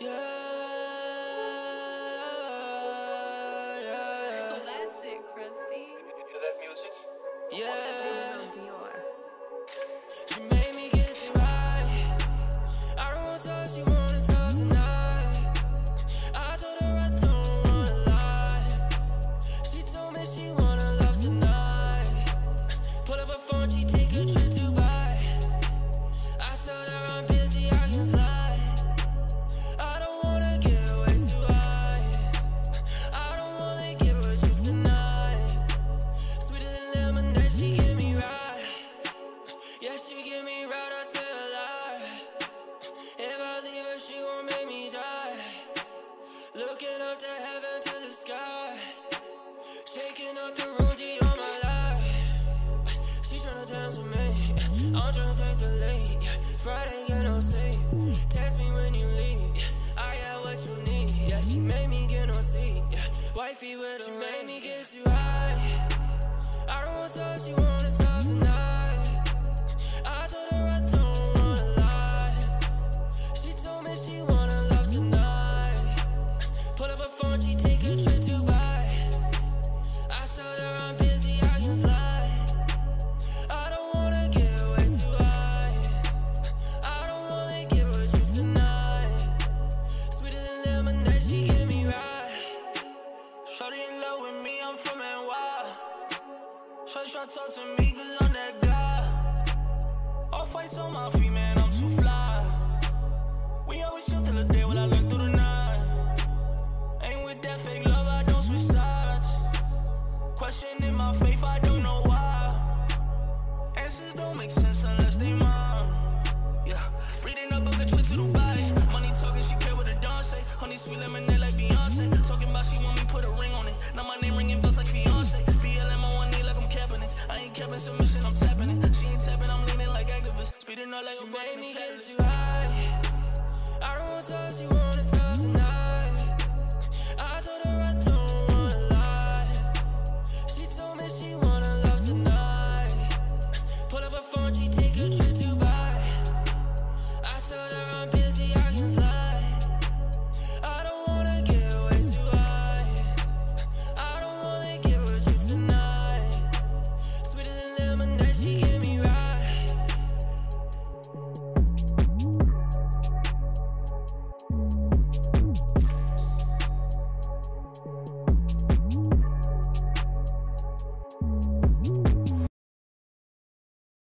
Yeah. Classic, Krusty. You hear that music? Yeah. She made me get it right. I don't want to talk, she wanna talk tonight. I told her I don't wanna lie. She told me she wanna love tonight. Pull up her phone, she take a trip to Dubai. I told her I'm busy, I can fly. Looking up to heaven, to the sky, shaking up the Rudy on my life. She tryna dance with me, I'm tryna take the lead. Friday, get no sleep, text me when you leave. I got what you need, yeah, she made me get no sleep. Wifey with her, she made me get too high. I don't want to talk, she wanna talk tonight. I told her I don't wanna lie. She told me she wanna love tonight. Pull up her phone, she take a trip to Dubai. I told her I'm busy, I can fly. I don't wanna get way too high. I don't wanna get with you tonight. Sweeter than lemonade, she get me right. Shorty in love with me, I'm from NY. Shorty try to talk to me, 'cause I'm that guy. All fights on my feet, man, I'm too fly. We always chill till the day when I look through the night. Fake love, I don't switch sides. Questioning my faith, I don't know why. Answers don't make sense unless they mine. Yeah, reading a book, a trip to Dubai. Money talking, she care what the don say. Honey, sweet lemonade like Beyonce. Talking about she want me put a ring on it. Now my name ringing bells like fiance. BLM on knee like I'm capping it. I ain't capping submission, I'm tapping it. She ain't tapping, I'm leaning like activists. Speeding up like she made me get too high. I don't want to talk, she wanna talk.